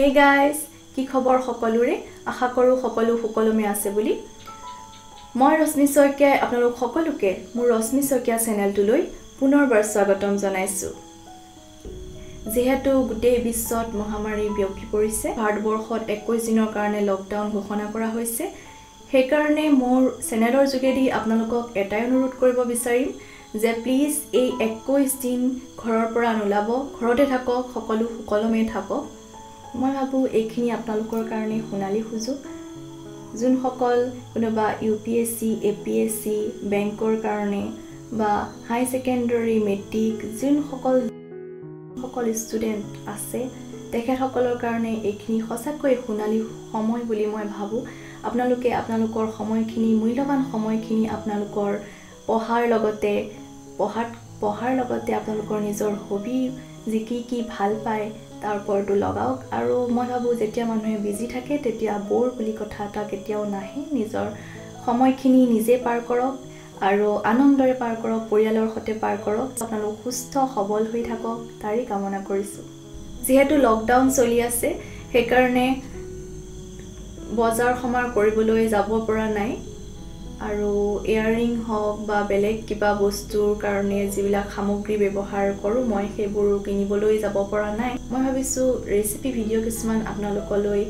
Hey guys, কি খবৰ সকলোৰে আশা কৰো সকলো মে আছে বুলি মই ৰশ্মি শইকীয়া আপোনালোক সকলোকে মোৰ ৰশ্মি শইকীয়া চেনেলটোলৈ পুনৰবাৰ স্বাগতম জনাইছো যেহেতু গোটেই বিশ্বত মহামাৰী বিয়পি পৰিছে ভাৰতবৰ্ষত 21 দিনৰ কাৰণে লকডাউন ঘোষণা কৰা হৈছে সেই কাৰণে মোৰ চেনেলৰ যোগেদি আপোনালোকক এটাই অনুৰোধ কৰিব বিচাৰিম যে প্লিজ এই 21 দিন ঘৰৰ পৰা নোলাব ঘৰতে থাকক সকলো মে থাকক মই ভাবো এইখিনি আপোনালোকৰ কাৰণে সোনালী সুযোগ যোন সকল কোনোবা ইউপিএসসি এপিএসসি বেংকৰ কাৰণে বা হাই সেকেন্ডাৰী মেট্ৰিক যোন সকল ষ্টুডেন্ট আছে তেখেত সকলৰ কাৰণে এইখিনি খসাকৈ সোনালী সময় বুলি মই ভাবো আপোনালোকে আপোনালোকৰ সময়খিনি মূল্যৱান সময়খিনি আপোনালোকৰ পঢ়াৰ লগতে আপোনালোকৰ নিজৰ হবি যি কি ভাল পায় तार पर तो लगाओ आरो मैं भाबो जेतिया मानुहे बिजी थाके तेतिया बोर बुली कथा ता केतियाओ नाहे निजर समयखिनि निजे पार करक आरो आनन्दरे पार करक परियालर हते पार करक आपनालो सुस्थ सबल होई थाकक तारि कामना करिसु जेहेतु लकडाउन चलि आसे हे कारणे बजार खमार करिबोलै যাব পৰা নাই आरो इयरिंग हक बा बेलेग किबा वस्तुर कारणे जिबिला सामग्री व्यवहार करू মই হেবুৰ কিনিবলৈ যাব পৰা নাই মই ভাবিছো ৰেচিপি ভিডিঅ কিছুমান আপোনালোকলৈ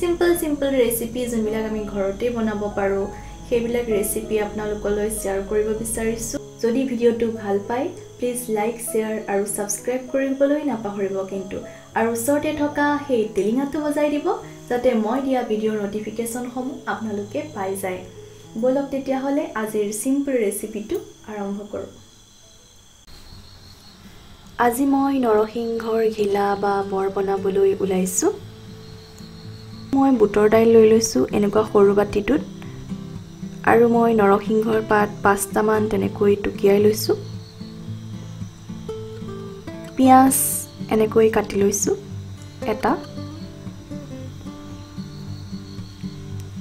সিম্পল ৰেচিপি যোনবিলা আমি ঘৰতে বনাব পাৰো হেবিলা ৰেচিপি আপোনালোকলৈ শেয়াৰ কৰিব বিচাৰিছো যদি ভিডিঅটো ভাল পায় প্লিজ লাইক শেয়াৰ আৰু সাবস্ক্ৰাইব কৰিবলৈ নাপাহৰিব কিন্তু আৰু সৰতে থকা হেই টেলিঙাটো বজাই দিব যাতে মই দিয়া ভিডিঅৰ নটিফিকেশন সমূহ আপোনালোকে পাই যায় बोलक तेतिया होले आजिर सिम्पल रेसिपिटू आरम्भ करूँ। आजि मैं नरसिंहर घिला बा बर बनाबोलै उलाइछु। मैं बुटर दाइल লৈ লৈছো এনেকুৱা সৰু বাটিটোত আৰু মই নৰসিংহৰ পাত 5টা মান তেনেকৈ টুকিয়াই লৈছো। পিয়াজ এনেকৈ কাটি লৈছো এটা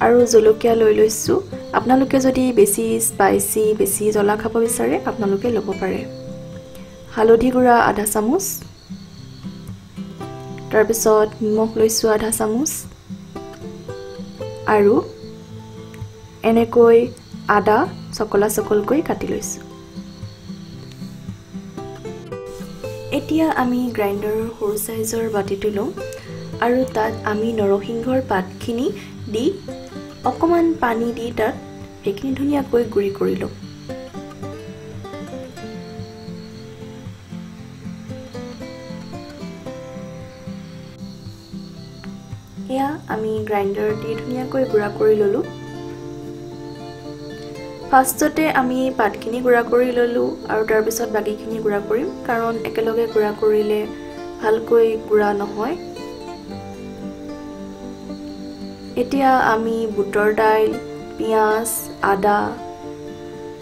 আৰু জলকীয়া লৈ লৈছো अपना लोग के जोड़ी बेसी जोला खापा बिसरे अपना लोग के लोगों परे हालोधी गुरा आधा सामुस तरबिसोट निमख लोइसु आधा सामुस आरु एने कोई आधा सकल कोई काटी लोइसु एटिया आमी ग्राइंडर होर साइजर बाटीटु लम आरु तात आमी नरसिंहर पातखिनि दि অকমান পানী দি তাত এখিনি ধুনিয়াকৈ গুৰি কৰিলো ইয়া আমি গ্ৰাইন্ডাৰ দি ধুনিয়াকৈ গুৰা কৰি ললো ফাৰ্স্টতে আমি পাতখিনি গুৰা কৰি ললো আৰু তাৰ পিছত বাকিখিনি গুৰা কৰিম কাৰণ একেলগে গুৰা কৰিলে ভালকৈ গুৰা নহয় एतिया आमी बुटर दाइल पियाज आदा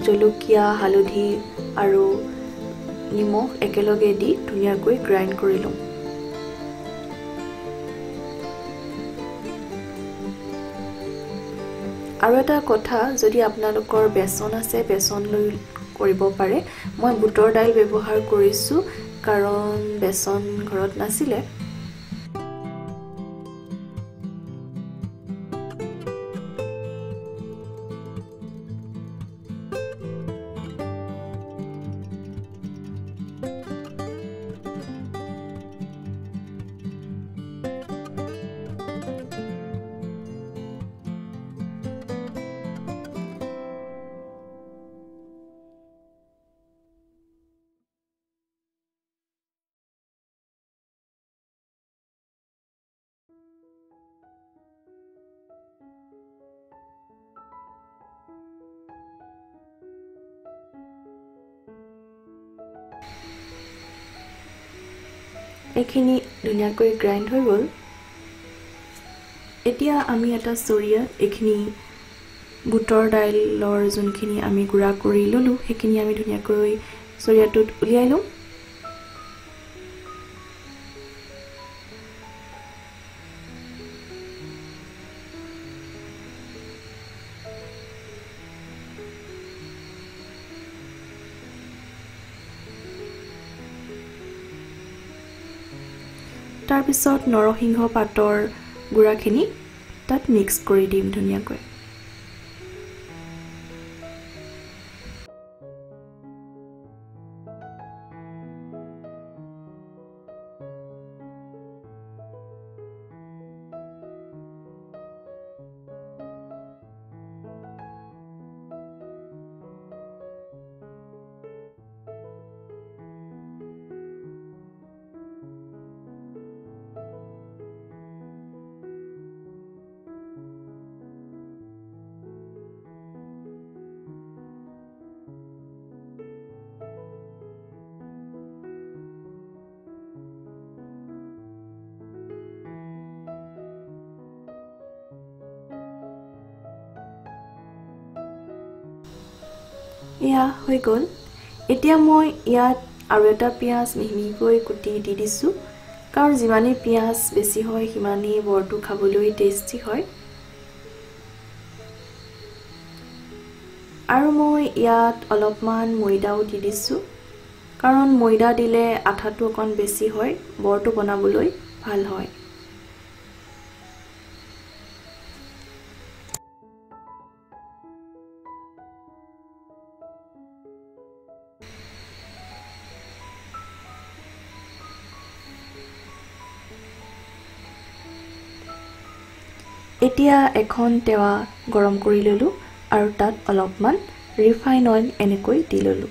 जलुकिया हलदी आरो निमख एकेलगे दि धुनियाকৈ ग्राइंड करिलम आरो এটা কথা যদি আপোনালোকৰ বেসন আছে বেসন লৈ কৰিব পাৰে মই বুটৰ দাইল ব্যৱহাৰ কৰিছো কাৰণ বেসন ঘৰত নাছিলে एखिनि धुनियाকৈ ग्राइंड হৈ গ'ল এতিয়া আমি এটা সৰিয়া এখনি বুটৰ দাইলৰ যোনখিনি আমি গুৰা কৰি ললো হেখিনি আমি ধুনিয়াকৈ সৰিয়াটোত উলিয়াই লম तार पिसोत नरसिंह पातर गुड़ाखिनि तात मिक्स करि दिम धुनियाके। या हो गल एतिया मैं इयात आरो एटा पियाज मिहिमिकै कुटी दि दिसु कारण जिमाने पियाज बेसी होय हिमाने बरटु खाबोलै टेस्टी होय। आरो मैं इयात अलपमान मैदाओ दि दिसु कारण मैदा दिले आठाटु अकन बेसी होय बरटु बनाबोलै ভাল होय। एटिया एखन तेवा गरम करि ललु आरु तात अलपमान रिफाइन ऑयल एनेकै दि ललु।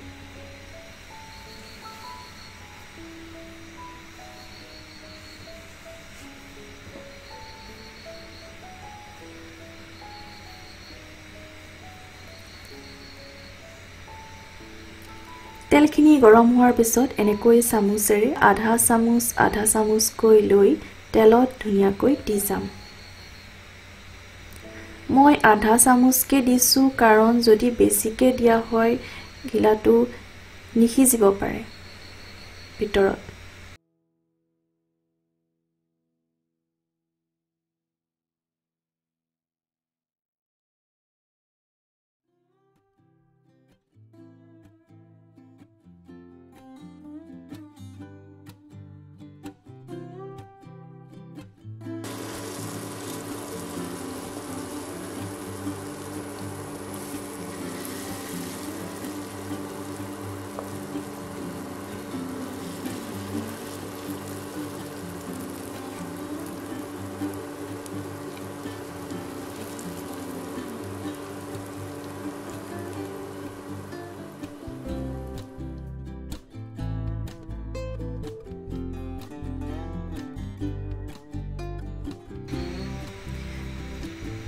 तेलखिनि गरम होवार पिছত एनेकै सामुसेरे आधा सामुस কৈ লৈ तेलत धुनियाকৈ দি जाम। मैं आधा चामच के दिसु कारण जदि बेसिके दिया होय घिलाटू निखिजिब पारे भितरत।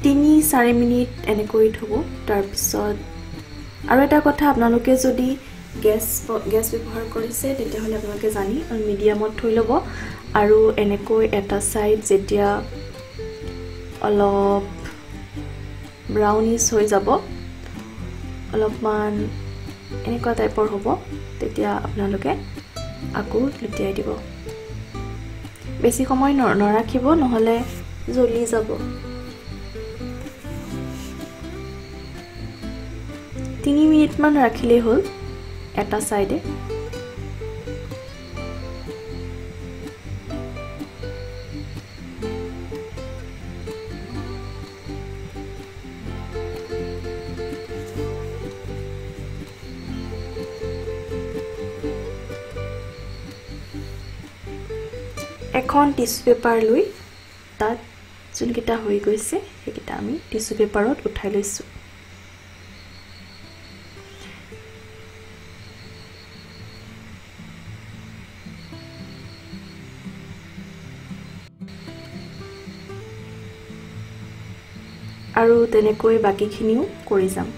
তিনি 4 মিনিট এনেকৈ থব। তাৰ পিছত আৰু এটা কথা আপোনালোকে যদি গ্যাস ব্যৱহাৰ কৰিছে তেতিয়া হলে আপোনালোকে জানি মিডিয়ামত থৈ লব আৰু এনেকৈ এটা সাইড যেতিয়া অলপ ব্ৰাউনিশ হৈ যাব অলপমান এনেকুৱা টাইপৰ হ'ব তেতিয়া আপোনালোকে আকৌ লুটিয়াই দিব। বেছি সময় নৰাখিব নহলে জ্বলি যাব। 3 मिनिट मान राखिले होल एटा साइडे। एखन टिश्यू पेपार लई तात जुनकिटा होइ गइसे हेकिटा आमी टिश्यू पेपारत उठाइ लइसु। आरो तेनेকৈ बाकीखिनिও কৰি যাম।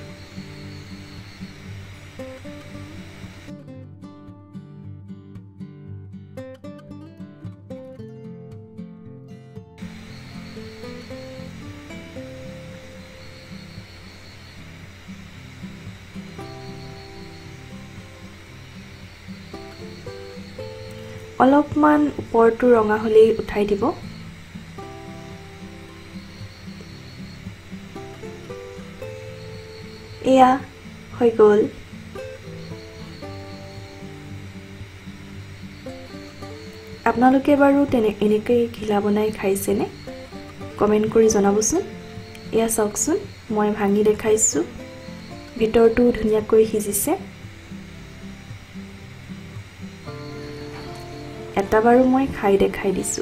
অলপমান ওপৰটো ৰঙা হলেই উঠাই দিব। এয়া হৈ গল आपनालोके बारु तेने एनेके घिला बनाई खाइसेने कमेन्ट करि जनाबसुन। या सकसुन মই ভাঙি দেখাইছো, ভিতৰটো ধুনিয়াকৈ হিজিছে। এটা বাৰু মই খাই দেখাই দিছো।